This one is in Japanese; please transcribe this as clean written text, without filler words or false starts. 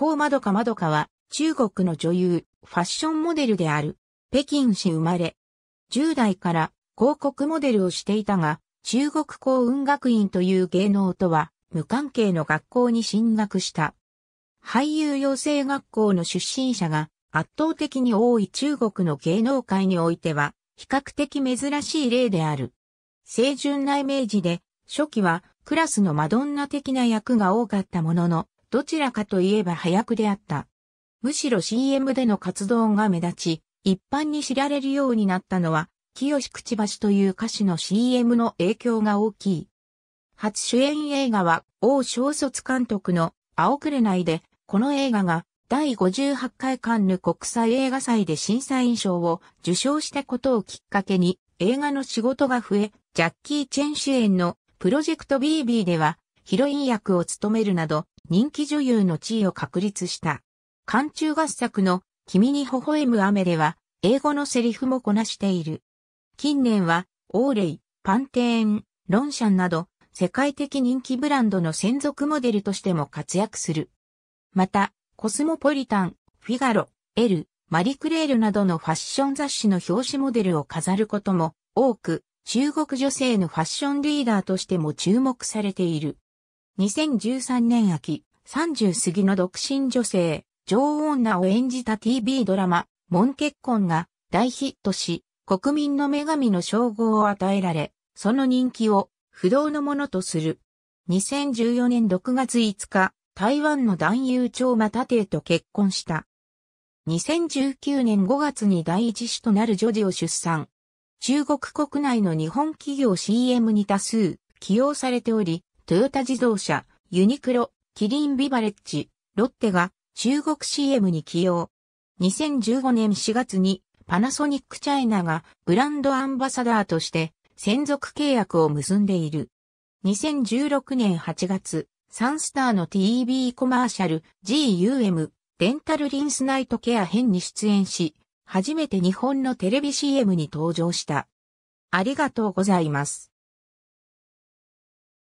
黄まどかまどかは、中国の女優、ファッションモデルである。北京市生まれ。10代から広告モデルをしていたが、中国光雲学院という芸能とは無関係の学校に進学した。俳優養成学校の出身者が圧倒的に多い中国の芸能界においては比較的珍しい例である。清純なイメージで、初期はクラスのマドンナ的な役が多かったものの、どちらかといえば端役であった。むしろ CM での活動が目立ち、一般に知られるようになったのは、清くちばしという歌詞の CM の影響が大きい。初主演映画は王小卒監督の青くれないで、この映画が第58回カンヌ国際映画祭で審査員賞を受賞したことをきっかけに映画の仕事が増え、ジャッキー・チェン主演のプロジェクト BB ではヒロイン役を務めるなど人気女優の地位を確立した。韓中合作の君に微笑む雨では英語のセリフもこなしている。近年は、オーレイ、パンテーン、ロンシャンなど、世界的人気ブランドの専属モデルとしても活躍する。また、コスモポリタン、フィガロ、エル、マリクレールなどのファッション雑誌の表紙モデルを飾ることも多く、中国女性のファッションリーダーとしても注目されている。2013年秋、30過ぎの独身女性、女王女を演じた TV ドラマ、モン結婚が大ヒットし、国民の女神の称号を与えられ、その人気を不動のものとする。2014年6月5日、台湾の男優張馬太庭と結婚した。2019年5月に第一子となる女児を出産。中国国内の日本企業 CM に多数起用されており、トヨタ自動車、ユニクロ、キリンビバレッジ、ロッテが中国 CM に起用。2015年4月に、パナソニックチャイナがブランドアンバサダーとして専属契約を結んでいる。2016年8月、サンスターの TV コマーシャル GUM デンタルリンスナイトケア編に出演し、初めて日本のテレビ CM に登場した。ありがとうございます。